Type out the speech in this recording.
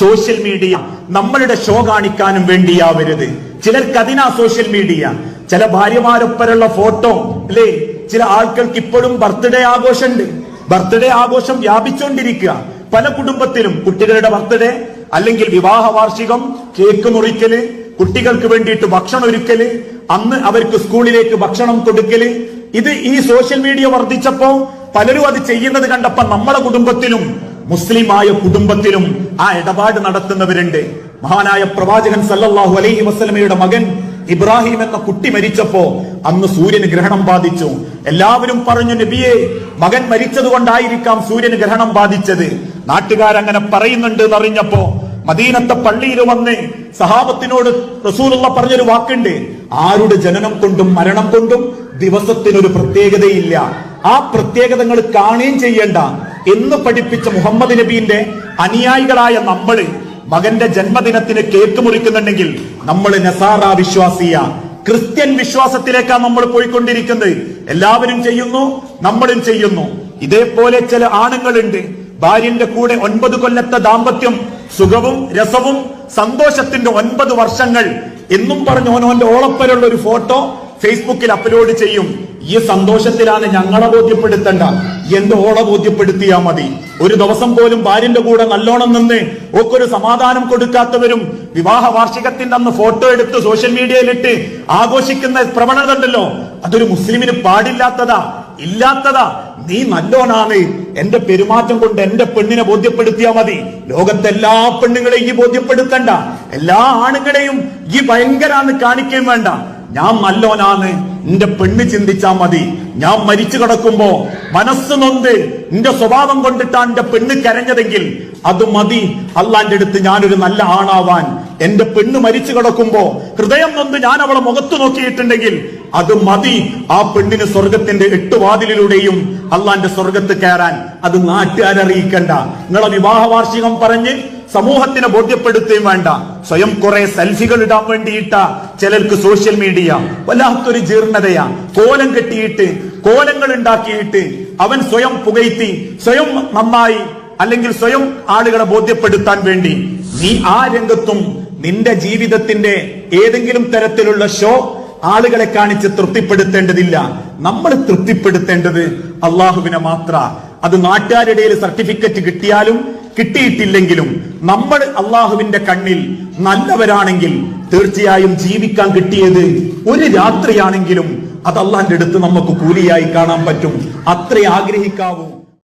Social media നമ്മളുടെ show കാണിക്കാനും വേണ്ടിയാവരുത്. ചിലർക്കതിനാ social media. ചില ഭാര്യമാരൊപ്പരുള്ള ഫോട്ടോ അല്ലേ, ചില ആൾക്കാർക്ക് ഇപ്പോഴും ബർത്ത്ഡേ ആഘോഷമുണ്ട്. ബർത്ത്ഡേ ആഘോഷം വ്യാപിച്ചുകൊണ്ടിരിക്കുക. പല കുടുംബത്തിലും കുട്ടികളുടെ ബർത്ത്ഡേ അല്ലെങ്കിൽ വിവാഹ വാർഷികം, കേക്ക് മുറിക്കല്, കുട്ടികൾക്ക് വേണ്ടിയിട്ട് ഭക്ഷണം ഒരുക്കല്, അന്ന് അവർക്ക് സ്കൂളിലേക്ക് ഭക്ഷണം കൊടുക്കല്. ഇത് ഈ സോഷ്യൽ മീഡിയ വർദ്ധിച്ചപ്പോ പലരും അത് ചെയ്യുന്നത് കണ്ടപ്പോ നമ്മുടെ കുടുംബത്തിലും മുസ്ലിമായ കുടുംബത്തിലും ആ ഇടപാട് നടത്തുന്നവരുണ്ട്. മഹാനായ പ്രവാചകൻ സല്ലല്ലാഹു അലൈഹി വസല്ലമയുടെ മകൻ ഇബ്രാഹിം എന്ന കുട്ടി മരിച്ചപ്പോ അന്ന് സൂര്യന് ഗ്രഹണം ബാധിച്ചു. എല്ലാവരും പറഞ്ഞു നബിയെ, മകൻ മരിച്ചത് കൊണ്ടായിരിക്കാം സൂര്യന് ഗ്രഹണം ബാധിച്ചത്. നാട്ടുകാരങ്ങനെ പറയുന്നുണ്ട് എന്നറിഞ്ഞപ്പോ മദീനത്തെ പള്ളിയിൽ വന്ന് സഹാബത്തിനോട് റസൂലുള്ള പറഞ്ഞൊരു വാക്കുണ്ട്, ആരുടെ ജനനം കൊണ്ടും മരണം കൊണ്ടും ദിവസത്തിനൊരു പ്രത്യേകതയില്ല, ആ പ്രത്യേകതകൾ കാണുകയും ചെയ്യേണ്ട എന്ന് പഠിപ്പിച്ച മുഹമ്മദ് നബീന്റെ അനുയായികളായ നമ്മള് മകന്റെ ജന്മദിനത്തിന് കേക്ക് മുറിക്കുന്നുണ്ടെങ്കിൽ നമ്മൾ നസാറ വിശ്വാസിയ, ക്രിസ്ത്യൻ വിശ്വാസത്തിലേക്കാണ് നമ്മൾ പോയിക്കൊണ്ടിരിക്കുന്നത്. എല്ലാവരും ചെയ്യുന്നു, നമ്മളും ചെയ്യുന്നു. ഇതേപോലെ ചില ആണുങ്ങളുണ്ട്, ഭാര്യന്റെ കൂടെ 9 കൊല്ലത്തെ ദാമ്പത്യം, സുഖവും രസവും സന്തോഷത്തിന്റെ 9 വർഷങ്ങൾ എന്നും പറഞ്ഞു ഓനോന്റെ ഓളപ്പലുള്ള ഒരു ഫോട്ടോ ഫേസ്ബുക്കിൽ അപ്ലോഡ് ചെയ്യും. ഈ സന്തോഷത്തിലാണ് ഞങ്ങളെ ബോധ്യപ്പെടുത്തേണ്ട, എന്റെ ഓളെ ബോധ്യപ്പെടുത്തിയാ മതി. ഒരു ദിവസം പോലും ഭാര്യന്റെ കൂടെ നല്ലോണം നിന്ന് ഓക്കൊരു സമാധാനം കൊടുക്കാത്തവരും വിവാഹ വാർഷികത്തിന്റെ അന്ന് ഫോട്ടോ എടുത്ത് സോഷ്യൽ മീഡിയയിലിട്ട് ആഘോഷിക്കുന്ന പ്രവണത ഉണ്ടല്ലോ, അതൊരു മുസ്ലിമിന് ഇല്ലാത്തതാ. നീ നല്ലോണാണ്, എന്റെ പെരുമാറ്റം കൊണ്ട് എന്റെ പെണ്ണിനെ ബോധ്യപ്പെടുത്തിയാ മതി. ലോകത്തെല്ലാ പെണ്ണുങ്ങളെയും ഈ ബോധ്യപ്പെടുത്തണ്ട, എല്ലാ ആണുങ്ങളെയും ഈ ഭയങ്കരാന്ന് കാണിക്കുകയും വേണ്ട. ഞാൻ നല്ലോനാണ്, നിന്റെ പെണ്ണ് ചിന്തിച്ചാ മതി. ഞാൻ മരിച്ചു കിടക്കുമ്പോ മനസ്സ് നൊന്ത് നിന്റെ സ്വഭാവം കൊണ്ടിട്ടാണ് എന്റെ പെണ്ണ് കരഞ്ഞതെങ്കിൽ അത് മതി. അള്ളാന്റെ അടുത്ത് ഞാനൊരു നല്ല ആണാവാൻ, എന്റെ പെണ്ണ് മരിച്ചു കിടക്കുമ്പോ ഹൃദയം നൊന്ത് ഞാൻ അവളെ മുഖത്ത് നോക്കിയിട്ടുണ്ടെങ്കിൽ അത് മതി. ആ പെണ്ണിന് സ്വർഗത്തിന്റെ 8 വാതിലിലൂടെയും അള്ളാന്റെ സ്വർഗത്ത് കയറാൻ അത് നാട്ടുകാരറിയിക്കണ്ട. നിങ്ങളെ വിവാഹ വാർഷികം പറഞ്ഞ് സമൂഹത്തിനെ ബോധ്യപ്പെടുത്തുകയും വേണ്ട. സ്വയം കുറെ സെൽഫികൾ ഇടാൻ വേണ്ടിയിട്ട ചിലർക്ക് സോഷ്യൽ മീഡിയ വല്ലാത്തൊരു ജീർണതയാ. കോലം കെട്ടിയിട്ട് കോലങ്ങൾ ഉണ്ടാക്കിയിട്ട് അവൻ സ്വയം പുകഴ്ത്തി, സ്വയം നന്നായി, അല്ലെങ്കിൽ സ്വയം ആളുകളെ ബോധ്യപ്പെടുത്താൻ വേണ്ടി. നീ ആ രംഗത്തും നിന്റെ ജീവിതത്തിന്റെ ഏതെങ്കിലും തരത്തിലുള്ള ഷോ ആളുകളെ കാണിച്ച് തൃപ്തിപ്പെടുത്തേണ്ടതില്ല. നമ്മൾ തൃപ്തിപ്പെടുത്തേണ്ടത് അള്ളാഹുവിനെ മാത്ര. അത് നാട്ടുകാരുടെ സർട്ടിഫിക്കറ്റ് കിട്ടിയാലും കിട്ടിയിട്ടില്ലെങ്കിലും നമ്മൾ അള്ളാഹുവിന്റെ കണ്ണിൽ നല്ലവരാണെങ്കിൽ തീർച്ചയായും ജീവിക്കാൻ കിട്ടിയത് ഒരു രാത്രിയാണെങ്കിലും അത് അള്ളാഹിന്റെ അടുത്ത് നമുക്ക് കൂലിയായി കാണാൻ പറ്റും. അത്രേ ആഗ്രഹിക്കാവൂ.